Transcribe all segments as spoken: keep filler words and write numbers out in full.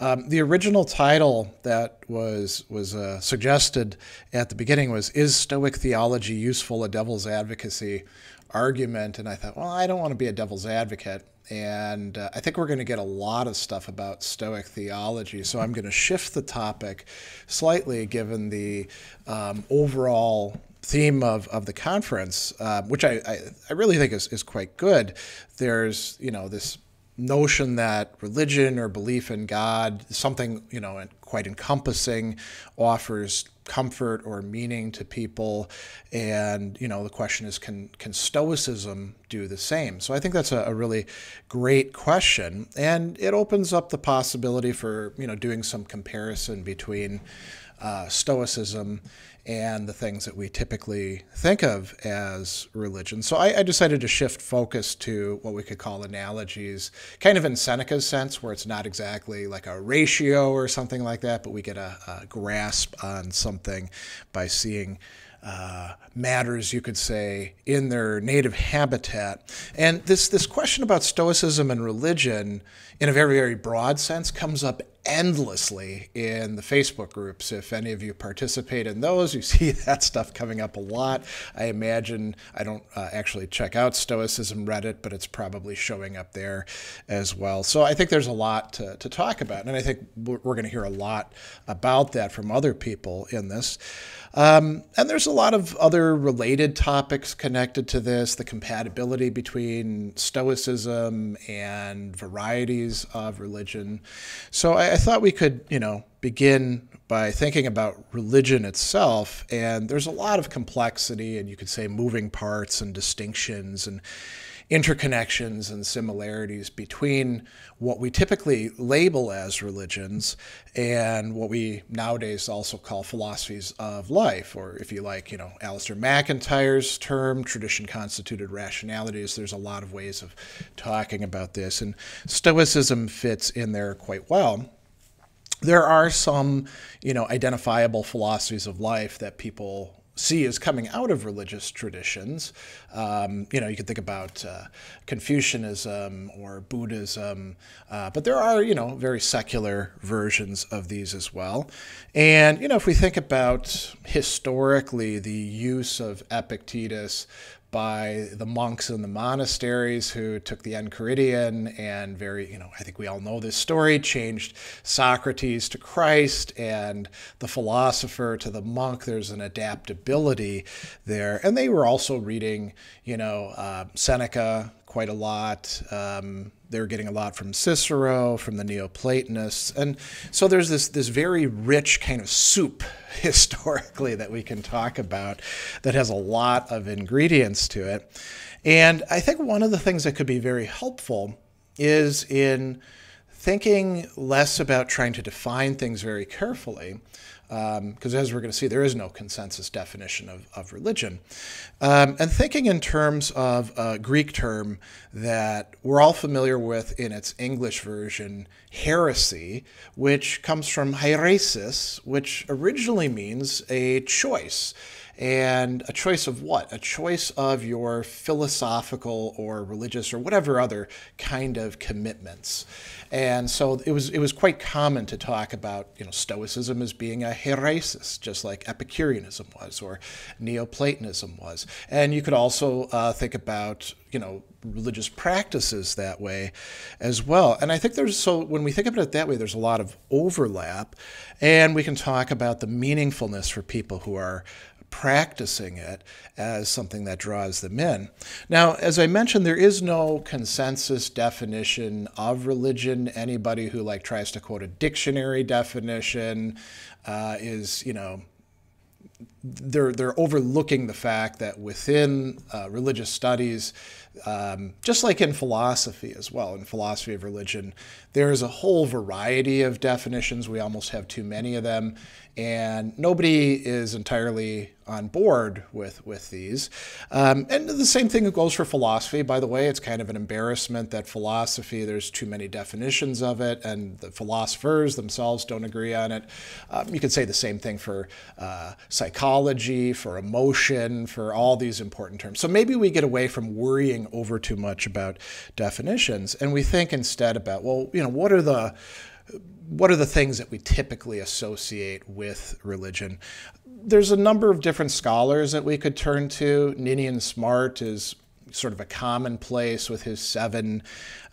well. Um, the original title that was was uh, suggested at the beginning was, "Is Stoic Theology Useful? A Devil's Advocacy Argument?" And I thought, well, I don't want to be a devil's advocate. And uh, I think we're going to get a lot of stuff about Stoic theology. So I'm going to shift the topic slightly, given the um, overall theme of, of the conference, uh, which I, I, I really think is, is quite good. There's, you know, this notion that religion or belief in God, something, you know, quite encompassing, offers comfort or meaning to people. And, you know, the question is, can, can Stoicism do the same? So I think that's a, a really great question. And it opens up the possibility for, you know, doing some comparison between uh, Stoicism and the things that we typically think of as religion. So I, I decided to shift focus to what we could call analogies, kind of in Seneca's sense, where it's not exactly like a ratio or something like that, but we get a, a grasp on something by seeing uh, matters, you could say, in their native habitat. And this, this question about Stoicism and religion, in a very, very broad sense, comes up endlessly in the Facebook groups. If any of you participate in those, you see that stuff coming up a lot. I imagine, I don't uh, actually check out Stoicism Reddit, but it's probably showing up there as well. So I think there's a lot to, to talk about, and I think we're going to hear a lot about that from other people in this. Um, and there's a lot of other related topics connected to this, the compatibility between Stoicism and varieties of religion. So I, I thought we could, you know, begin by thinking about religion itself, and there's a lot of complexity and, you could say, moving parts and distinctions and interconnections and similarities between what we typically label as religions and what we nowadays also call philosophies of life, or, if you like, you know, Alistair McIntyre's term, tradition-constituted rationalities. There's a lot of ways of talking about this, and Stoicism fits in there quite well. There are some, you know, identifiable philosophies of life that people see as coming out of religious traditions. Um, you know, you could think about uh, Confucianism or Buddhism, uh, but there are, you know, very secular versions of these as well. And, you know, if we think about historically the use of Epictetus by the monks in the monasteries who took the Enchiridion and very, you know, I think we all know this story, changed Socrates to Christ and the philosopher to the monk. There's an adaptability there. And they were also reading, you know, uh, Seneca quite a lot. Um, they were getting a lot from Cicero, from the Neoplatonists. And so there's this, this very rich kind of soup historically that we can talk about that has a lot of ingredients to it. And I think one of the things that could be very helpful is in thinking less about trying to define things very carefully, because um, as we're going to see, there is no consensus definition of, of religion. Um, and thinking in terms of a Greek term that we're all familiar with in its English version, heresy, which comes from hairesis, which originally means a choice. And a choice of what? A choice of your philosophical or religious or whatever other kind of commitments. And so it was, it was quite common to talk about, you know, Stoicism as being a hairesis, just like Epicureanism was or Neoplatonism was. And you could also uh, think about, you know, religious practices that way as well. And I think there's, so when we think about it that way, there's a lot of overlap, and we can talk about the meaningfulness for people who are practicing it as something that draws them in. Now, as I mentioned, there is no consensus definition of religion. Anybody who like tries to quote a dictionary definition uh, is, you know, They're, they're overlooking the fact that within uh, religious studies, um, just like in philosophy as well, in philosophy of religion, there is a whole variety of definitions. We almost have too many of them, and nobody is entirely on board with, with these. Um, and the same thing goes for philosophy, by the way. It's kind of an embarrassment that philosophy, there's too many definitions of it, and the philosophers themselves don't agree on it. Um, you could say the same thing for uh, psychology, for emotion, for all these important terms. So maybe we get away from worrying over too much about definitions, and we think instead about, well, you know, what are the what are the things that we typically associate with religion? There's a number of different scholars that we could turn to. Ninian Smart is sort of a commonplace with his seven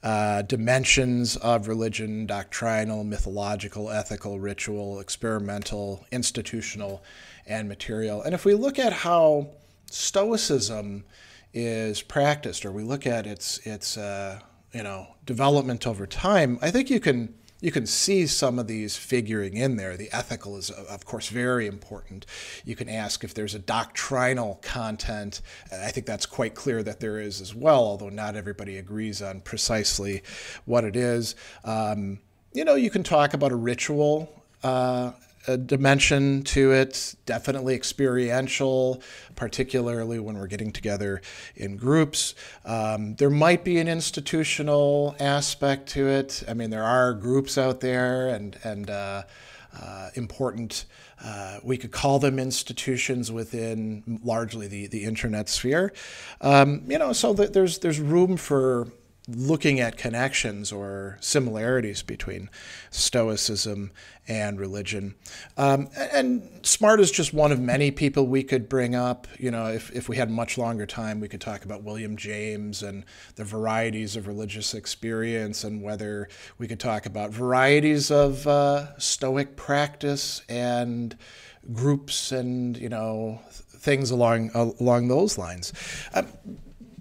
uh, dimensions of religion: doctrinal, mythological, ethical, ritual, experimental, institutional, and material. And if we look at how Stoicism is practiced, or we look at its its uh, you know development over time, I think you can you can see some of these figuring in there. The ethical is, of course, very important. You can ask if there's a doctrinal content. I think that's quite clear that there is as well, although not everybody agrees on precisely what it is. Um, you know, you can talk about a ritual uh, a dimension to it, definitely experiential, particularly when we're getting together in groups. Um, there might be an institutional aspect to it. I mean, there are groups out there and, and uh, uh, important, uh, we could call them institutions within largely the, the internet sphere. Um, you know, so that there's, there's room for looking at connections or similarities between Stoicism and religion. Um, and Smart is just one of many people we could bring up. You know, if, if we had much longer time, we could talk about William James and the varieties of religious experience, and whether we could talk about varieties of uh, Stoic practice and groups and, you know, things along, along those lines. Um,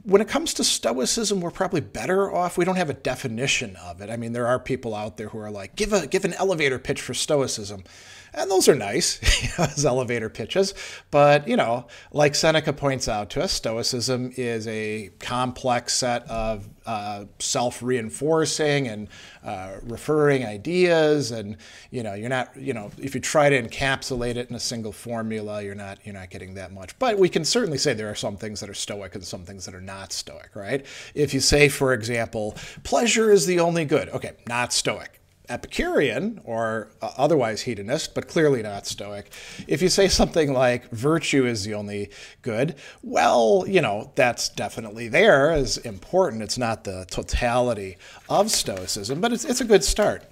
When it comes to Stoicism, we're probably better off. We don't have a definition of it. I mean, there are people out there who are like, give a give an elevator pitch for Stoicism. And those are nice, as elevator pitches. But, you know, like Seneca points out to us, Stoicism is a complex set of uh, self-reinforcing and uh, referring ideas. And, you know, you're not, you know, if you try to encapsulate it in a single formula, you're not, you're not getting that much. But we can certainly say there are some things that are Stoic and some things that are not Stoic, right? If you say, for example, pleasure is the only good, okay, not Stoic. Epicurean or otherwise hedonist, but clearly not Stoic. If you say something like virtue is the only good, well, you know, that's definitely there as important. It's not the totality of Stoicism, but it's, it's a good start.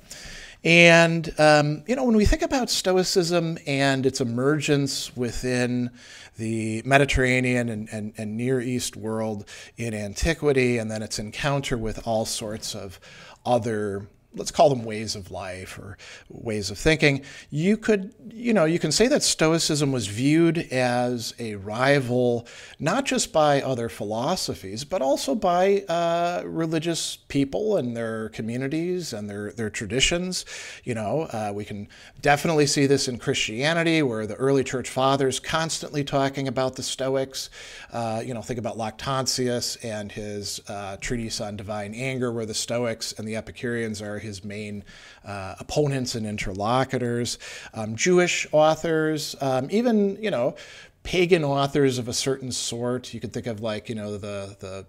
And, um, you know, when we think about Stoicism and its emergence within the Mediterranean and, and, and Near East world in antiquity, and then its encounter with all sorts of other, let's call them ways of life or ways of thinking, you could, you know, you can say that Stoicism was viewed as a rival, not just by other philosophies, but also by uh, religious people and their communities and their, their traditions. You know, uh, we can definitely see this in Christianity, where the early church fathers constantly talking about the Stoics. Uh, you know, think about Lactantius and his uh, treatise on divine anger, where the Stoics and the Epicureans are his main uh, opponents and interlocutors. Um, Jewish authors, um, even, you know, pagan authors of a certain sort. You could think of, like, you know, the, the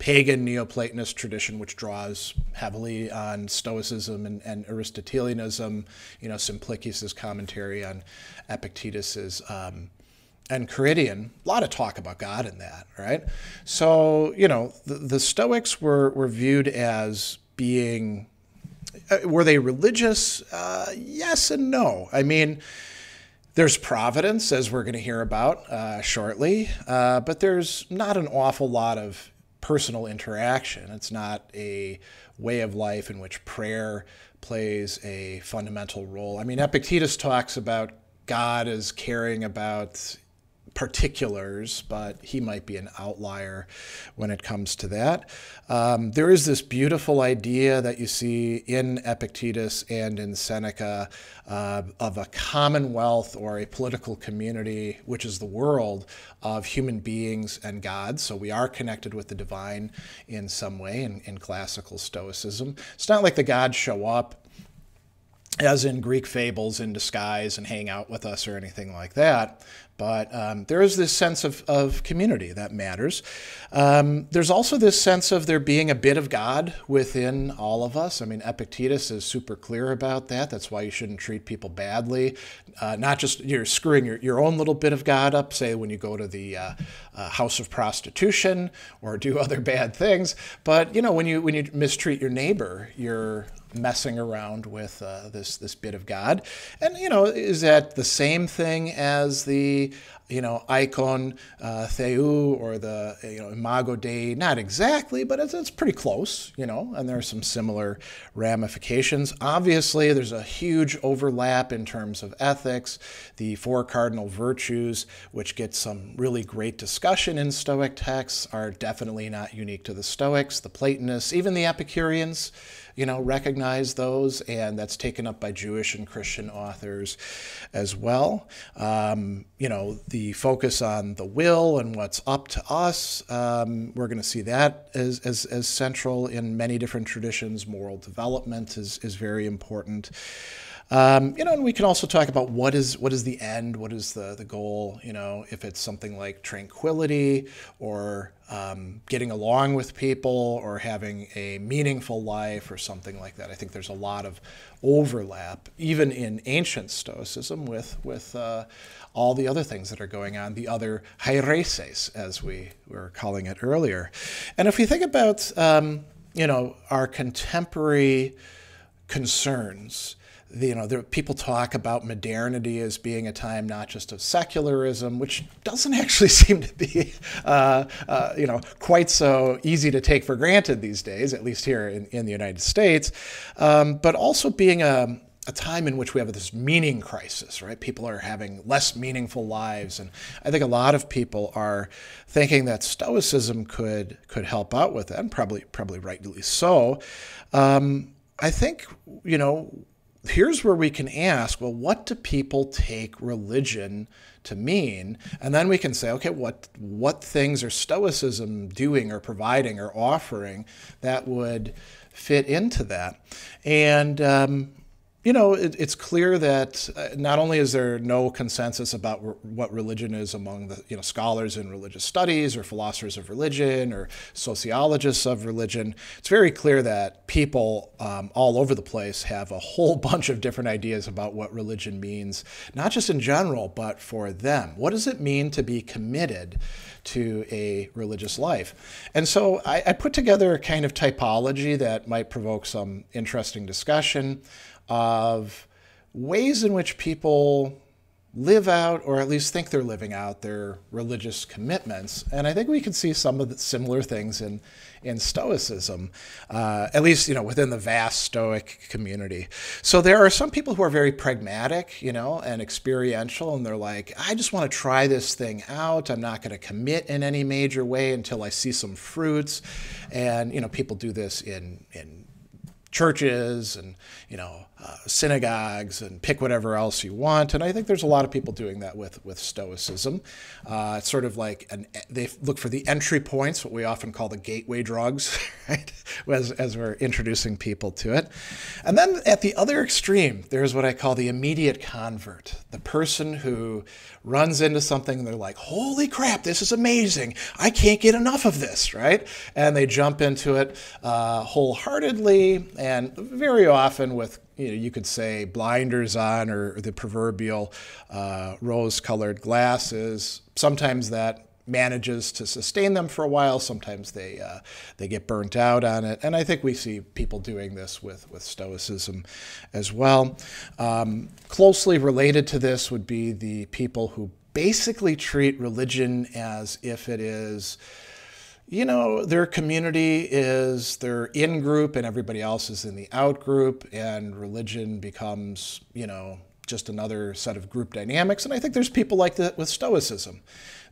pagan Neoplatonist tradition, which draws heavily on Stoicism and, and Aristotelianism, you know, Simplicius' commentary on Epictetus' um, Enchiridion. A lot of talk about God in that, right? So, you know, the, the Stoics were, were viewed as being... Were they religious? Uh, yes and no. I mean, there's providence, as we're going to hear about uh, shortly, uh, but there's not an awful lot of personal interaction. It's not a way of life in which prayer plays a fundamental role. I mean, Epictetus talks about God as caring about particulars, but he might be an outlier when it comes to that. Um, there is this beautiful idea that you see in Epictetus and in Seneca uh, of a commonwealth or a political community, which is the world, of human beings and God. So we are connected with the divine in some way in, in classical Stoicism. It's not like the gods show up as in Greek fables in disguise and hang out with us or anything like that. But um, there is this sense of, of community that matters. Um, there's also this sense of there being a bit of God within all of us. I mean, Epictetus is super clear about that. That's why you shouldn't treat people badly. Uh, not just you're screwing your, your own little bit of God up, say when you go to the uh, uh, house of prostitution or do other bad things. But, you know, when you, when you mistreat your neighbor, you're messing around with uh, this this bit of God. And, you know, is that the same thing as the, you know, icon uh, theou or the, you know, imago dei? Not exactly, but it's, it's pretty close, you know, and there are some similar ramifications. Obviously, there's a huge overlap in terms of ethics, the four cardinal virtues, which get some really great discussion in Stoic texts, are definitely not unique to the Stoics, the Platonists, even the Epicureans, you know, recognize those, and that's taken up by Jewish and Christian authors as well. Um, you know, the focus on the will and what's up to us, um, we're going to see that as, as, as central in many different traditions. Moral development is, is very important. Um, you know, and we can also talk about what is what is the end, what is the, the goal, you know, if it's something like tranquility or um, getting along with people or having a meaningful life or something like that. I think there's a lot of overlap, even in ancient Stoicism, with, with uh, all the other things that are going on, the other hairesis, as we were calling it earlier. And if we think about, um, you know, our contemporary concerns, you know, there, people talk about modernity as being a time not just of secularism, which doesn't actually seem to be, uh, uh, you know, quite so easy to take for granted these days, at least here in, in the United States, um, but also being a, a time in which we have this meaning crisis, right? People are having less meaningful lives, and I think a lot of people are thinking that Stoicism could could help out with that, and probably probably rightly so. Um, I think, you know, here's where we can ask, well, what do people take religion to mean? And then we can say, okay, what what things are Stoicism doing or providing or offering that would fit into that? And um, you know, it, it's clear that not only is there no consensus about re what religion is among the, you know, scholars in religious studies or philosophers of religion or sociologists of religion, it's very clear that people um, all over the place have a whole bunch of different ideas about what religion means, not just in general, but for them. What does it mean to be committed to a religious life? And so I, I put together a kind of typology that might provoke some interesting discussion of ways in which people live out, or at least think they're living out, their religious commitments. And I think we can see some of the similar things in, in Stoicism, uh, at least, you know, within the vast Stoic community. So there are some people who are very pragmatic, you know, and experiential, and they're like, I just want to try this thing out. I'm not going to commit in any major way until I see some fruits. And, you know, people do this in, in churches and, you know, uh, synagogues, and pick whatever else you want. And I think there's a lot of people doing that with, with Stoicism. Uh, it's sort of like an, they look for the entry points, what we often call the gateway drugs, right? As, as we're introducing people to it. And then at the other extreme, there's what I call the immediate convert, the person who runs into something and they're like, holy crap, this is amazing. I can't get enough of this, right? And they jump into it uh, wholeheartedly, and very often with, you know, you could say blinders on, or the proverbial uh, rose-colored glasses. Sometimes that manages to sustain them for a while. Sometimes they uh, they get burnt out on it. And I think we see people doing this with, with Stoicism as well. Um, closely related to this would be the people who basically treat religion as if it is, you know, their community is their in-group and everybody else is in the out-group, and religion becomes, you know, just another set of group dynamics. And I think there's people like that with Stoicism.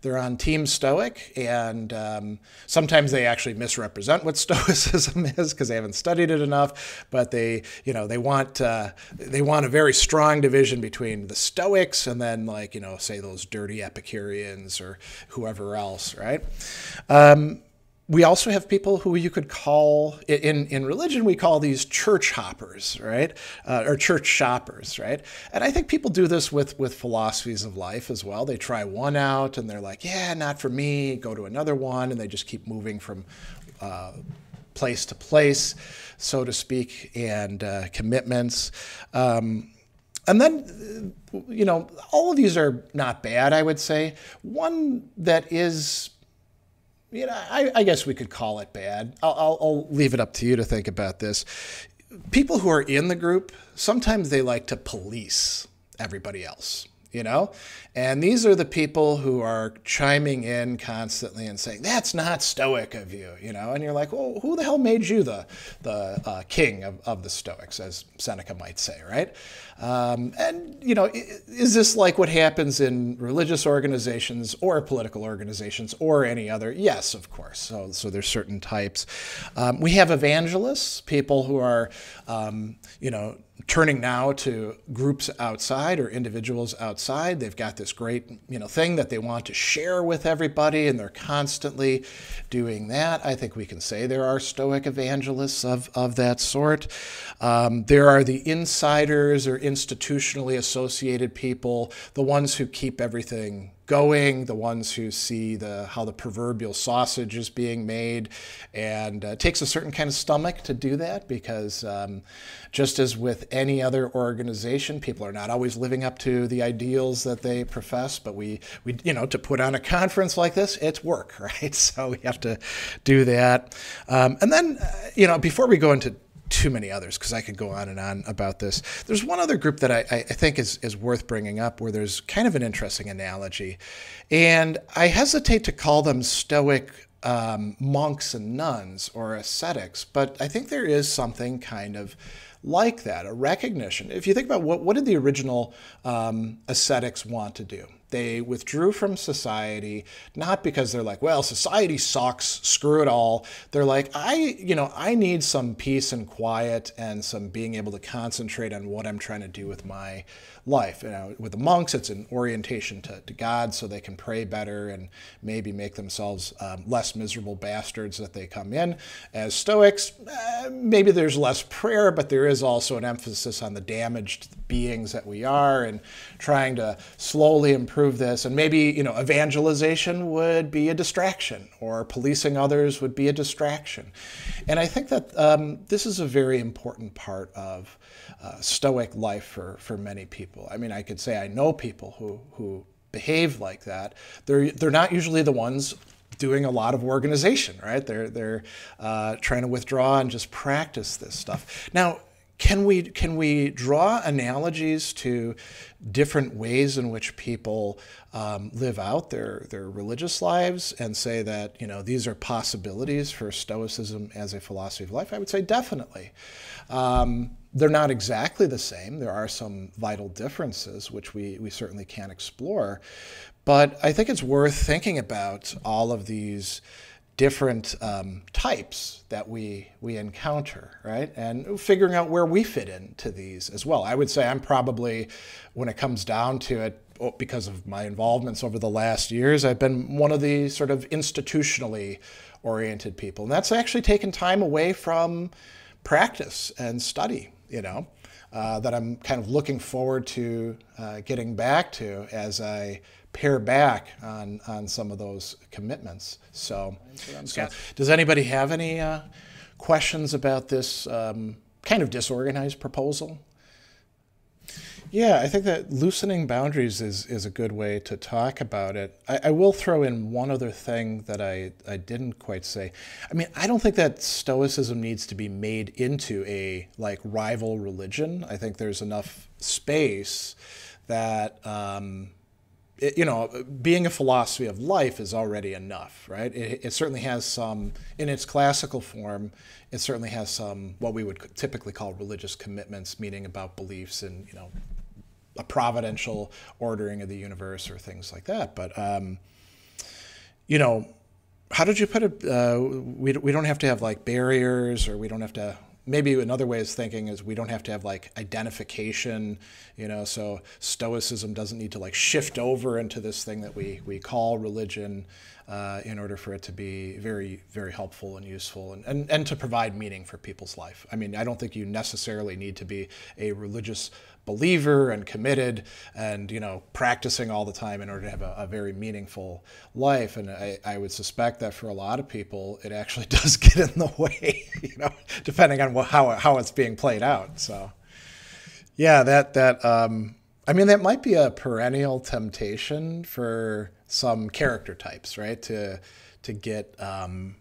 They're on Team Stoic, and um, sometimes they actually misrepresent what Stoicism is because they haven't studied it enough. But they, you know, they want uh, they want a very strong division between the Stoics and then, like, you know, say those dirty Epicureans or whoever else, right? Um, We also have people who you could call, in, in religion, we call these church hoppers, right? Uh, or church shoppers, right? And I think people do this with, with philosophies of life as well. They try one out and they're like, yeah, not for me, go to another one, and they just keep moving from uh, place to place, so to speak, and uh, commitments. Um, And then, you know, all of these are not bad, I would say. One that is, you know, I, I guess we could call it bad. I'll, I'll, I'll leave it up to you to think about this. people who are in the group, sometimes they like to police everybody else, you know? And these are the people who are chiming in constantly and saying, that's not Stoic of you, you know? And you're like, well, who the hell made you the, the uh, king of, of the Stoics, as Seneca might say, right? Um, and, you know, is this like what happens in religious organizations or political organizations or any other? Yes, of course. So, so there's certain types. Um, we have evangelists, people who are, um, you know, turning now to groups outside or individuals outside. They've got this great, you know, thing that they want to share with everybody, and they're constantly doing that. I think we can say there are Stoic evangelists of, of that sort. Um, there are the insiders or institutionally associated people, the ones who keep everything going, the ones who see the how the proverbial sausage is being made, and uh, it takes a certain kind of stomach to do that, because um, just as with any other organization, people are not always living up to the ideals that they profess. But we, we you know, to put on a conference like this, it's work, right? So we have to do that. Um, and then, uh, you know, before we go into too many others, because I could go on and on about this. There's one other group that I, I think is, is worth bringing up, where there's kind of an interesting analogy. And I hesitate to call them Stoic um, monks and nuns or ascetics, but I think there is something kind of like that, a recognition. If you think about what, what did the original um, ascetics want to do? They withdrew from society, not because they're like, well, society sucks, screw it all. They're like, I, you know, I need some peace and quiet and some being able to concentrate on what I'm trying to do with my life. You know, with the monks, it's an orientation to, to God, so they can pray better and maybe make themselves um, less miserable bastards that they come in. As Stoics, uh, maybe there's less prayer, but there is also an emphasis on the damaged beings that we are and trying to slowly improve this. And maybe, you know, evangelization would be a distraction, or policing others would be a distraction. And I think that um, this is a very important part of uh, Stoic life for, for many people. I mean, I could say I know people who, who behave like that. They're, they're not usually the ones doing a lot of organization, right? They're, they're uh, trying to withdraw and just practice this stuff. Now, Can we, can we draw analogies to different ways in which people um, live out their, their religious lives and say that, you know, these are possibilities for Stoicism as a philosophy of life? I would say definitely. Um, they're not exactly the same. There are some vital differences, which we, we certainly can explore. But I think it's worth thinking about all of these different um, types that we we encounter, right? And figuring out where we fit into these as well. I would say I'm probably, when it comes down to it, because of my involvements over the last years, I've been one of the sort of institutionally oriented people. And that's actually taken time away from practice and study, you know, uh, that I'm kind of looking forward to uh, getting back to as I pare back on, on some of those commitments. So, so does anybody have any uh, questions about this um, kind of disorganized proposal? Yeah, I think that loosening boundaries is, is a good way to talk about it. I, I will throw in one other thing that I, I didn't quite say. I mean, I don't think that Stoicism needs to be made into a like rival religion. I think there's enough space that um, It, you know, being a philosophy of life is already enough, right? It, it certainly has some, in its classical form, it certainly has some what we would typically call religious commitments, meaning about beliefs and, you know, a providential ordering of the universe or things like that. But, um, you know, how did you put it? Uh, we, we don't have to have like barriers, or we don't have to. Maybe another way of thinking is we don't have to have like identification, you know, so Stoicism doesn't need to like shift over into this thing that we, we call religion uh, in order for it to be very, very helpful and useful and, and, and to provide meaning for people's life. I mean, I don't think you necessarily need to be a religious believer and committed and, you know, practicing all the time in order to have a, a very meaningful life. And I, I would suspect that for a lot of people, it actually does get in the way, you know, depending on what, how, how it's being played out. So, yeah, that, that um, I mean, that might be a perennial temptation for some character types, right, to, to get um,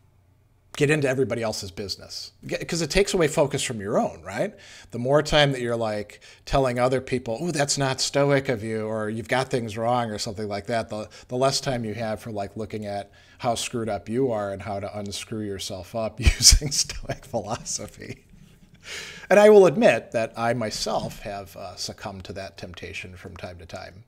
get into everybody else's business, because it takes away focus from your own, right? The more time that you're like telling other people, oh, that's not Stoic of you, or you've got things wrong or something like that, the, the less time you have for like looking at how screwed up you are and how to unscrew yourself up using Stoic philosophy. And I will admit that I myself have uh, succumbed to that temptation from time to time.